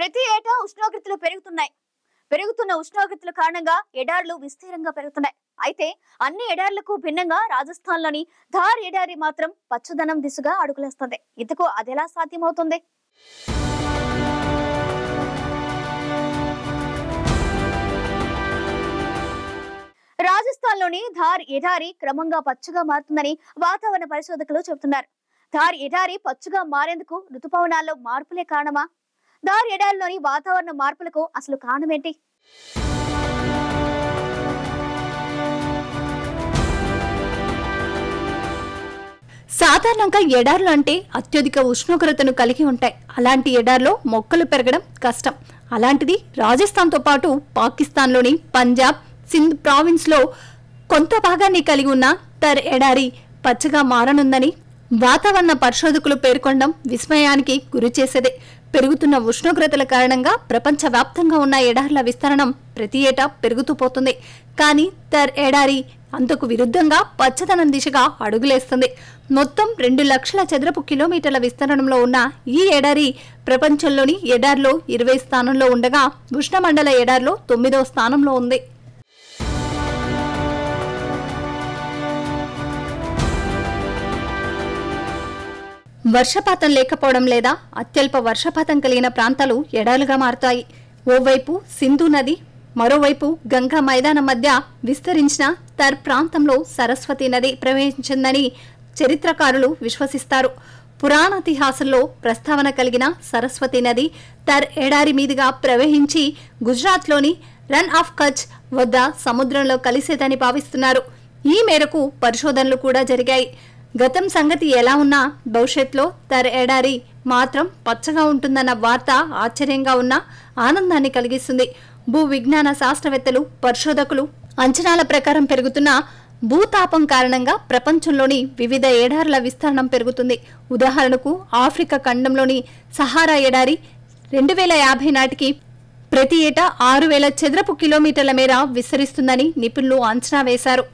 ప్రతి ఏటా ఉష్ణోగ్రతలు పెరుగుతున్నాయి. పెరుగుతున్న ఉష్ణోగ్రతల కారణంగా ఎడార్లు విస్తీర్ణంగా పెరుగుతున్నాయి. అయితే అన్ని ఎడార్లకు భిన్నంగా రాజస్థాన్లోని థార్ ఎడారి మాత్రం పచ్చదనం దిశగా అడుగులేస్తుంది. ఇంతకు అదెలా సాధ్యమవుతుంది? రాజస్థాన్లోని థార్ ఎడారి క్రమంగా పచ్చగా మారుతుందని వాతావరణ పరిశోధకులు చెబుతున్నారు. థార్ ఎడారి పచ్చగా మారేందుకు ఋతుపవనాల్లో మార్పులే కారణమా? థార్ ఎడారిలోని వాతావరణ మార్పులకు అసలు కారణమేంటి? సాధారణంగా ఎడార్లు అంటే అత్యధిక ఉష్ణోగ్రతను కలిగి ఉంటాయి. అలాంటి ఎడార్లో మొక్కలు పెరగడం కష్టం. అలాంటిది రాజస్థాన్తో పాటు పాకిస్తాన్లోని పంజాబ్, సింధ్ ప్రావిన్స్లో కొంత భాగాన్ని కలిగి ఉన్న థార్ ఎడారి పచ్చగా మారనుందని వాతావరణ పరిశోధకులు పేర్కొనడం విస్మయానికి గురిచేసేదే. పెరుగుతున్న ఉష్ణోగ్రతల కారణంగా ప్రపంచవ్యాప్తంగా ఉన్న ఎడార్ల విస్తరణం ప్రతి ఏటా పెరుగుతూ పోతుంది. కానీ థార్ ఎడారి అంతకు విరుద్ధంగా పచ్చదనం దిశగా అడుగులేస్తుంది. మొత్తం 2,00,000 చదరపు కిలోమీటర్ల విస్తరణంలో ఉన్న ఈ ఎడారి ప్రపంచంలోని ఎడార్లో 20 స్థానంలో ఉండగా ఉష్ణమండల ఎడార్లో 9వ స్థానంలో ఉంది. వర్షపాతం లేకపోవడం లేదా అత్యల్ప వర్షపాతం కలిగిన ప్రాంతాలు ఎడార్లుగా మారుతాయి. ఓవైపు సింధు నది, మరోవైపు గంగా మైదానం మధ్య విస్తరించిన థార్ ప్రాంతంలో సరస్వతి నది ప్రవహించిందని చరిత్రకారులు విశ్వసిస్తారు. పురాణాతిహాసంలో ప్రస్తావన కలిగిన సరస్వతి నది థార్ ఎడారి మీదుగా ప్రవహించి గుజరాత్లోని రన్ ఆఫ్ కచ్ వద్ద సముద్రంలో కలిసేదని భావిస్తున్నారు. ఈ మేరకు పరిశోధనలు కూడా జరిగాయి. గతం సంగతి ఎలా ఉన్నా భవిష్యత్తులో థార్ ఎడారి మాత్రం పచ్చగా ఉంటుందన్న వార్త ఆశ్చర్యంగా ఉన్న ఆనందాన్ని కలిగిస్తుంది. భూ విజ్ఞాన శాస్త్రవేత్తలు, పరిశోధకులు అంచనాల ప్రకారం పెరుగుతున్న భూతాపం కారణంగా ప్రపంచంలోని వివిధ ఎడార్ల విస్తరణం పెరుగుతుంది. ఉదాహరణకు ఆఫ్రికా ఖండంలోని సహారా ఎడారి 2050 నాటికి ప్రతి ఏటా 6,000 చదరపు కిలోమీటర్ల మేర విస్తరిస్తుందని నిపుణులు అంచనా వేశారు.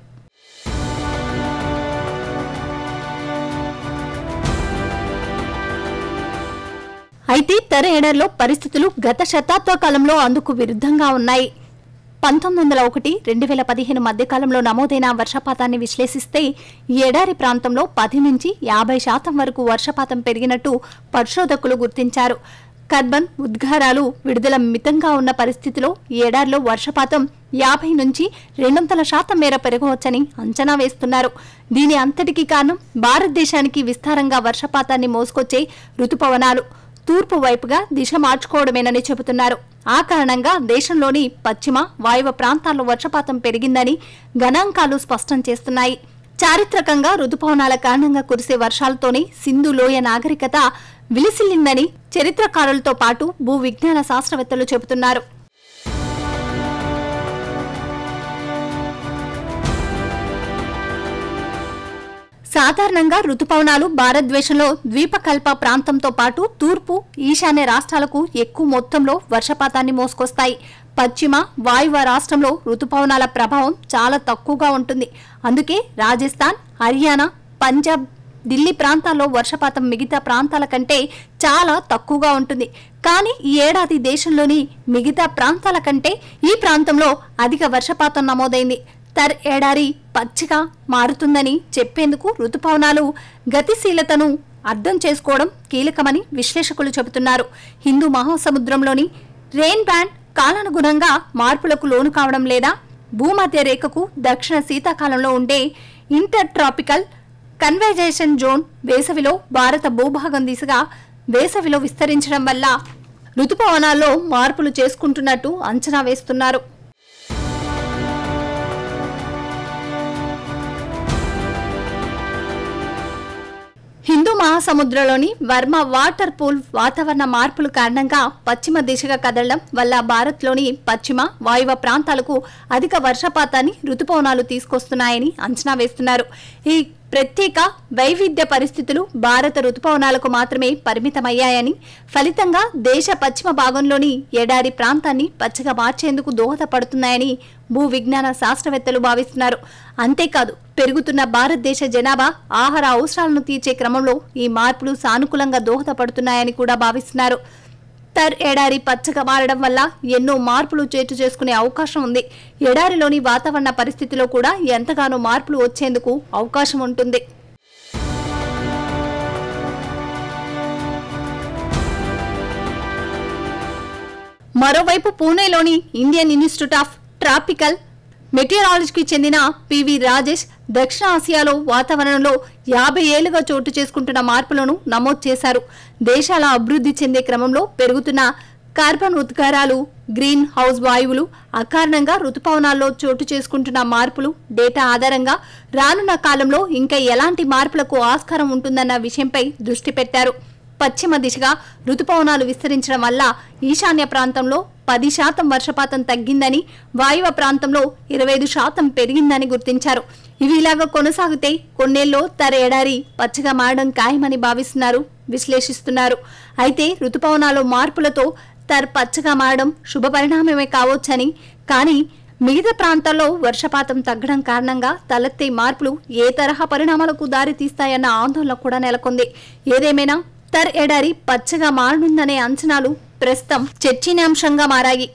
అయితే థార్ ఎడారిలో పరిస్థితులు గత శతాబ్ద కాలంలో అందుకు విరుద్ధంగా ఉన్నాయి. 1901–2015 మధ్యకాలంలో నమోదైన వర్షపాతాన్ని విశ్లేషిస్తే ఈ ఎడారి ప్రాంతంలో 10 నుంచి 50% వరకు వర్షపాతం పెరిగినట్టు పరిశోధకులు గుర్తించారు. కర్బన్ ఉద్గారాలు విడుదల మితంగా ఉన్న పరిస్థితిలో ఈ ఎడారిలో వర్షపాతం 50 నుంచి 200% మేర పెరగవచ్చని అంచనా వేస్తున్నారు. దీని అంతటికీ కారణం భారతదేశానికి విస్తారంగా వర్షపాతాన్ని మోసుకొచ్చే ఋతుపవనాలు తూర్పు వైపుగా దిశ మార్చుకోవడమేనని చెబుతున్నారు. ఆ కారణంగా దేశంలోని పశ్చిమ వాయువ ప్రాంతాల్లో వర్షపాతం పెరిగిందని గణాంకాలు స్పష్టం చేస్తున్నాయి. చారిత్రకంగా ఋతుపవనాల కారణంగా కురిసే వర్షాలతోనే సింధు లోయ నాగరికత విలిసిల్లిందని చరిత్రకారులతో పాటు భూ విజ్ఞాన శాస్త్రవేత్తలు చెబుతున్నారు. సాధారణంగా ఋతుపవనాలు భారతదేశంలో ద్వీపకల్ప ప్రాంతంతో పాటు తూర్పు, ఈశాన్య రాష్ట్రాలకు ఎక్కువ మొత్తంలో వర్షపాతాన్ని మోసుకొస్తాయి. పశ్చిమ వాయువ్య రాష్ట్రంలో ఋతుపవనాల ప్రభావం చాలా తక్కువగా ఉంటుంది. అందుకే రాజస్థాన్, హర్యానా, పంజాబ్, ఢిల్లీ ప్రాంతాల్లో వర్షపాతం మిగతా ప్రాంతాల కంటే చాలా తక్కువగా ఉంటుంది. కానీ ఈ ఏడాది దేశంలోని మిగతా ప్రాంతాల కంటే ఈ ప్రాంతంలో అధిక వర్షపాతం నమోదైంది. థార్ ఎడారి పచ్చిగా మారుతుందని చెప్పేందుకు ఋతుపవనాలు గతిశీలతను అర్థం చేసుకోవడం కీలకమని విశ్లేషకులు చెబుతున్నారు. హిందూ మహాసముద్రంలోని రెయిన్ బ్యాండ్ కాలానుగుణంగా మార్పులకు లోను కావడం లేదా భూమధ్య రేఖకు దక్షిణ శీతాకాలంలో ఉండే ఇంటర్ ట్రాపికల్ కన్వర్జేషన్ జోన్ వేసవిలో భారత భూభాగం దిశగా వేసవిలో విస్తరించడం వల్ల ఋతుపవనాల్లో మార్పులు చేసుకుంటున్నట్టు అంచనా వేస్తున్నారు. హిందూ మహాసముద్రంలోని వర్మ వాటర్ పూల్ వాతావరణ మార్పుల కారణంగా పశ్చిమ దిశగా కదలడం వల్ల భారత్లోని పశ్చిమ వాయువ్య ప్రాంతాలకు అధిక వర్షపాతాన్ని ఋతుపవనాలు తీసుకొస్తున్నాయని అంచనా వేస్తున్నారు. ఈ ప్రత్యేక వైవిధ్య పరిస్థితులు భారత ఋతుపవనాలకు మాత్రమే పరిమితమయ్యాయని, ఫలితంగా దేశ పశ్చిమ భాగంలోని ఎడారి ప్రాంతాన్ని పచ్చగా మార్చేందుకు దోహదపడుతున్నాయని భూ విజ్ఞాన శాస్త్రవేత్తలు భావిస్తున్నారు. అంతేకాదు పెరుగుతున్న భారతదేశ జనాభా, ఆహార అవసరాలను తీర్చే క్రమంలో ఈ మార్పులు సానుకూలంగా దోహదపడుతున్నాయని కూడా భావిస్తున్నారు. థర్ ఏడారి పచ్చగా మారడం వల్ల ఎన్నో మార్పులు చేర్చుకునే అవకాశం ఉంది. ఏడారిలోని వాతావరణ పరిస్థితిలో కూడా ఎంతగానో మార్పులు వచ్చేందుకు అవకాశం ఉంటుంది. మరోవైపు పూణేలోని ఇండియన్ ఇన్స్టిట్యూట్ ఆఫ్ ట్రాపికల్ మెటీరియాలజీకి చెందిన పివి రాజేష్ దక్షిణాసియాలో వాతావరణంలో 50 ఏళ్లుగా చోటు చేసుకుంటున్న మార్పులను నమోదు చేశారు. దేశాల అభివృద్ధి చెందే క్రమంలో పెరుగుతున్న కార్బన్ ఉద్గారాలు, గ్రీన్ హౌస్ వాయువులు, అకారణంగా ఋతుపవనాల్లో చోటు చేసుకుంటున్న మార్పులు డేటా ఆధారంగా రానున్న కాలంలో ఇంకా ఎలాంటి మార్పులకు ఆస్కారం ఉంటుందన్న విషయంపై దృష్టి పెట్టారు. పశ్చిమ దిశగా ఋతుపవనాలు విస్తరించడం వల్ల ఈశాన్య ప్రాంతంలో 10% వర్షపాతం తగ్గిందని, వాయువ్య ప్రాంతంలో 25% పెరిగిందని గుర్తించారు. ఇవి ఇలాగా కొనసాగితే కొన్నేళ్లలో థర్ ఏడారి పచ్చగా మారడం ఖాయమని భావిస్తున్నారు, విశ్లేషిస్తున్నారు. అయితే ఋతుపవనాల్లో మార్పులతో థర్ పచ్చగా మారడం శుభ పరిణామమే కావొచ్చని, కానీ మిగతా ప్రాంతాల్లో వర్షపాతం తగ్గడం కారణంగా తలెత్తే మార్పులు ఏ తరహా పరిణామాలకు దారితీస్తాయన్న ఆందోళన కూడా నెలకొంది. ఏదేమైనా థర్ ఏడారి పచ్చగా మారనుందనే అంచనాలు ప్రస్తుతం చర్చనీయాంశంగా మారాయి.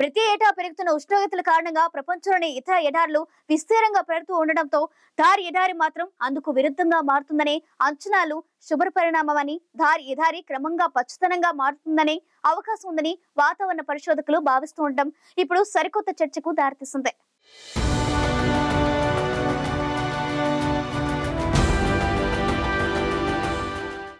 ప్రతి ఏటా పెరుగుతున్న ఉష్ణోగ్రతల కారణంగా ప్రపంచంలోని ఇతర ఎడార్లు విస్తీర్ణంగా పెరుగుతూ ఉండడంతో థర్ ఎడారి మాత్రం అందుకు విరుద్ధంగా మారుతుందనే అంచనాలు శుభ్ర పరిణామమని, థర్ ఎడారి క్రమంగా పచ్చదనంగా మారుతుందనే అవకాశం ఉందని వాతావరణ పరిశోధకులు భావిస్తూ ఉండడం ఇప్పుడు సరికొత్త చర్చకు దారితీస్తుంది.